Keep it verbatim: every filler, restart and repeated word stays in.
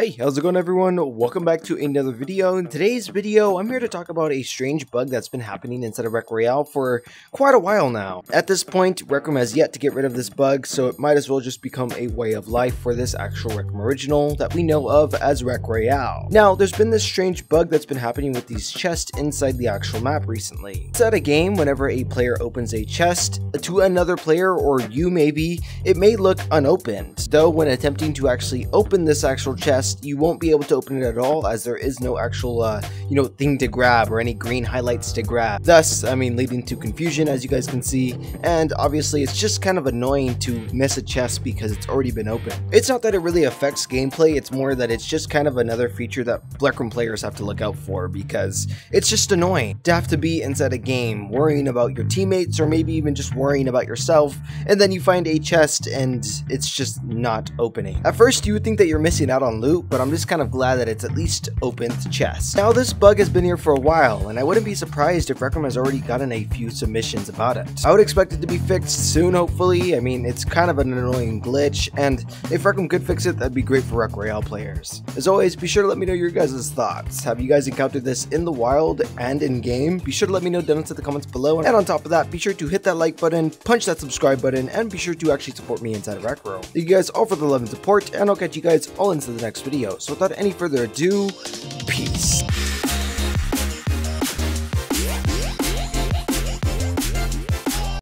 Hey, how's it going everyone? Welcome back to another video. In today's video, I'm here to talk about a strange bug that's been happening inside of Rec Royale for quite a while now. At this point, Rec Room has yet to get rid of this bug, so it might as well just become a way of life for this actual Rec Room original that we know of as Rec Royale. Now, there's been this strange bug that's been happening with these chests inside the actual map recently. Inside a game, whenever a player opens a chest to another player, or you maybe, it may look unopened. Though, when attempting to actually open this actual chest, you won't be able to open it at all, as there is no actual uh, you know, thing to grab or any green highlights to grab. Thus, I mean, leading to confusion, as you guys can see, and obviously it's just kind of annoying to miss a chest because it's already been opened. It's not that it really affects gameplay, it's more that it's just kind of another feature that Rec Room players have to look out for, because it's just annoying to have to be inside a game worrying about your teammates, or maybe even just worrying about yourself, and then you find a chest and it's just not opening. At first you would think that you're missing out on loot, but I'm just kind of glad that it's at least opened chest. Now, this bug has been here for a while, and I wouldn't be surprised if Rec Room has already gotten a few submissions about it. I would expect it to be fixed soon, hopefully. I mean, it's kind of an annoying glitch, and if Rec Room could fix it, that'd be great for Rec Royale players. As always, be sure to let me know your guys' thoughts. Have you guys encountered this in the wild and in game? Be sure to let me know down in the comments below, and on top of that, be sure to hit that like button, punch that subscribe button, and be sure to actually support me inside of Rec Room. Thank you guys all for the love and support, and I'll catch you guys all into the next video. Video. So without any further ado, peace.